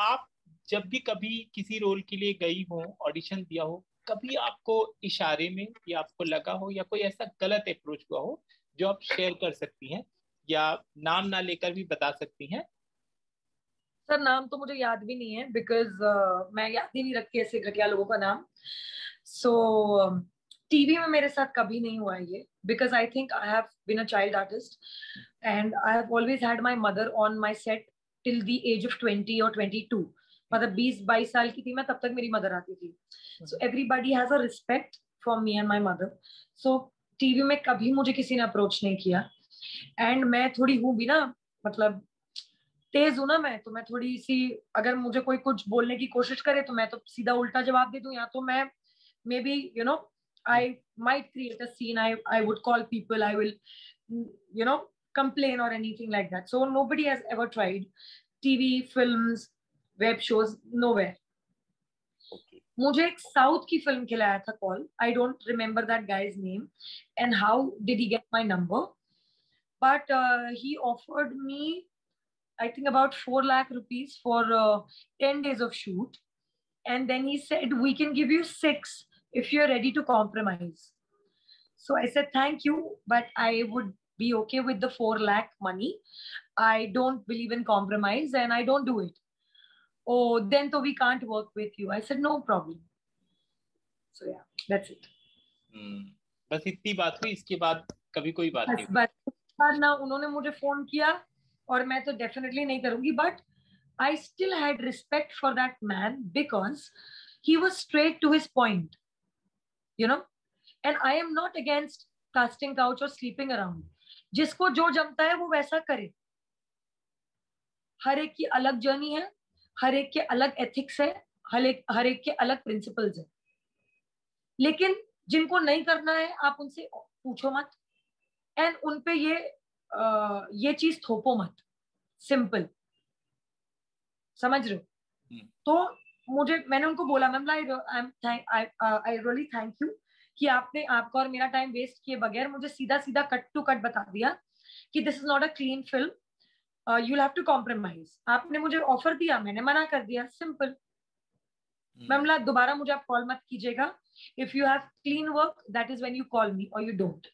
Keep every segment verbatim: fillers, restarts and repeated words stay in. आप जब भी कभी किसी रोल के लिए गई हो, ऑडिशन दिया हो, कभी आपको इशारे में या आपको लगा हो या कोई ऐसा गलत अप्रोच हुआ हो जो आप शेयर कर सकती हैं या नाम ना लेकर भी बता सकती हैं? सर नाम तो मुझे याद भी नहीं है, बिकॉज uh, मैं याद ही नहीं रखती ऐसे घटिया लोगों का नाम। सो so, टीवी में मेरे साथ कभी नहीं हुआ ये, because I think I have been a child artist and I have always had my mother on my set till the age of twenty और ट्वेंटी टू। मतलब बीस बाईस साल की थी मैं तब तक मेरी मदर आती थी। So everybody has a respect for me and my mother. So TV में कभी मुझे किसी ने अप्रोच नहीं किया, एंड मैं थोड़ी हूँ भी ना, मतलब तेज हूँ ना मैं, तो मैं थोड़ी सी, अगर मुझे कोई कुछ बोलने की कोशिश करे तो मैं तो सीधा उल्टा जवाब दे दूँ, या तो मैं maybe you know I might create a scene. I I would call people. I will, you know, complain or anything like that. So nobody has ever tried T V, films, web shows, nowhere. Okay. मुझे एक south की film के लिए आया था call. I don't remember that guy's name and how did he get my number? But uh, he offered me, I think about four lakh rupees for uh, ten days of shoot, and then he said we can give you six. If you're ready to compromise. So I said thank you, but I would be okay with the four lakh money. I don't believe in compromise, and I don't do it. Oh, then so we can't work with you. I said no problem. So yeah, that's it. Hmm. बस इतनी बात हुई, इसके बाद कभी कोई बात नहीं। बस बार ना उन्होंने मुझे फोन किया और मैं तो definitely नहीं करूँगी, but I still had respect for that man because he was straight to his point. You know, and I am not against casting couch or sleeping around. जिसको जो जमता है वो वैसा करे। हर एक की अलग जर्नी है, हर एक के अलग एथिक्स है, हर एक हर एक के अलग प्रिंसिपल्स है। लेकिन जिनको नहीं करना है आप उनसे पूछो मत, एंड उनपे ये आ, ये चीज थोपो मत। सिंपल, समझ रहे हो? तो मुझे, मैंने उनको बोला ma'am I really thank you कि आपने आपका और मेरा टाइम वेस्ट किए बगैर मुझे सीधा सीधा कट टू कट बता दिया कि this is not a clean film, you have to compromise. आपने मुझे ऑफर दिया, मैंने मना कर दिया, सिंपल। मैमला दोबारा मुझे आप कॉल मत कीजिएगा, if you have clean work that is when you call me और यू डोंट।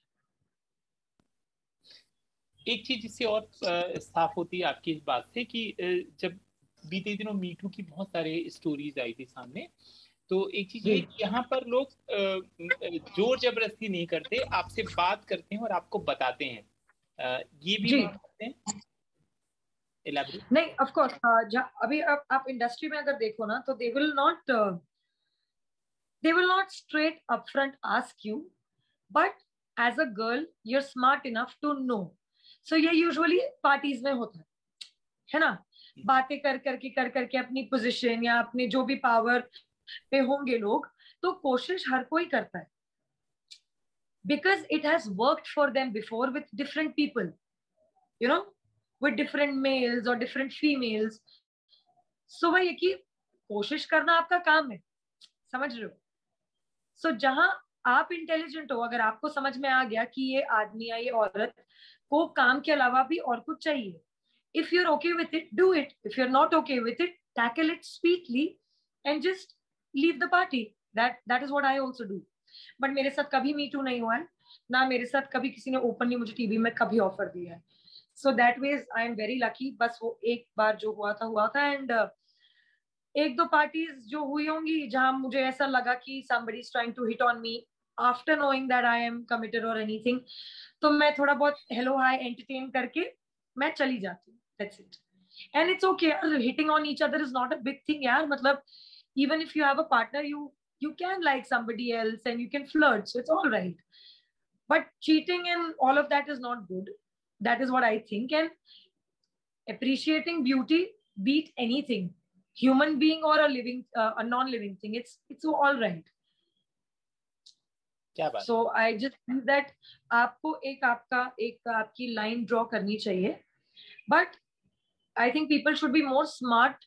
एक चीज इससे और साफ होती है आपकी इस बात से कि जब बीते दिनों मीटू की बहुत सारे स्टोरीज आई थी सामने, तो एक चीज ये यहाँ पर लोग जोर जबरदस्ती नहीं करते, आपसे बात करते हैं और आपको बताते हैं। ये भी करते हैं नहीं, ऑफ कोर्स। अभी आप, आप इंडस्ट्री में अगर देखो ना तो they will not they will not straight upfront ask you, but as a girl you are smart enough to know. So ये यूजुअली पार्टीज में होता है, है ना, बातें कर करके कर करके अपनी पोजीशन या अपने जो भी पावर पे होंगे लोग, तो कोशिश हर कोई करता है, because it has worked for them before with different people, you know, with different males और डिफरेंट फीमेल्स। सो वही कि कोशिश करना आपका काम है, समझ रहे हो? सो so, जहां आप इंटेलिजेंट हो, अगर आपको समझ में आ गया कि ये आदमी या ये औरत को काम के अलावा भी और कुछ चाहिए, if you're okay with it, do it. If you're not okay with it, tackle it sweetly and just leave the party. That that is what I also do. But मेरे साथ कभी me too नहीं हुआ है, ना मेरे साथ कभी किसी ने openly मुझे टीवी में कभी offer दिया है. So that ways I am very lucky. बस वो एक बार जो हुआ था हुआ था, and uh, एक दो parties जो हुई होंगी जहाँ मुझे ऐसा लगा कि somebody is trying to hit on me after knowing that I am committed or anything, तो मैं थोड़ा बहुत hello hi entertain करके मैं चली जाती हूँ. That's it, and it's okay. Hitting on each other is not a big thing, yaar. Matlab, even if you have a partner, you you can like somebody else and you can flirt, so it's all right. But cheating and all of that is not good. That is what I think. And appreciating beauty beat anything, human being or a living, uh, a non-living thing. It's it's all right. क्या बात? So I just think that आपको एक आपका एक आपकी line draw करनी चाहिए, but I think people should be more smart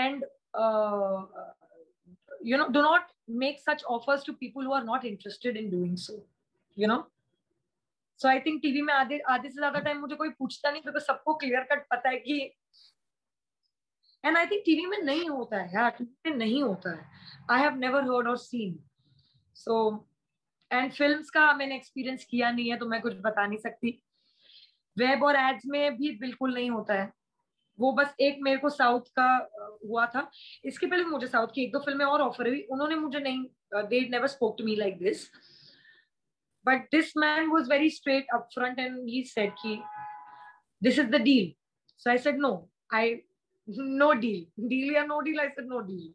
and uh, you know, do not make such offers to people who are not interested in doing so, you know. So I think T V में आधे आधे से ज्यादा time मुझे कोई पूछता नहीं, क्योंकि सबको क्लियर कट पता है कि एंड आई थिंक टीवी में नहीं होता है यार, टीवी में नहीं होता है. आई हैव नेवर हर्ड और सीन. सो एंड फिल्म्स का मैंने एक्सपीरियंस किया नहीं है तो मैं कुछ बता नहीं सकती. वेब और एड्स में भी बिल्कुल नहीं होता है वो. बस एक मेरे को साउथ का हुआ था, इसके पहले मुझे साउथ की एक दो फिल्में और ऑफर हुई, उन्होंने मुझे नहीं, they never spoke to me like this, but this man was very straight up front and he said कि this is the deal. So I said no, I no deal, deal या no deal, I said no deal.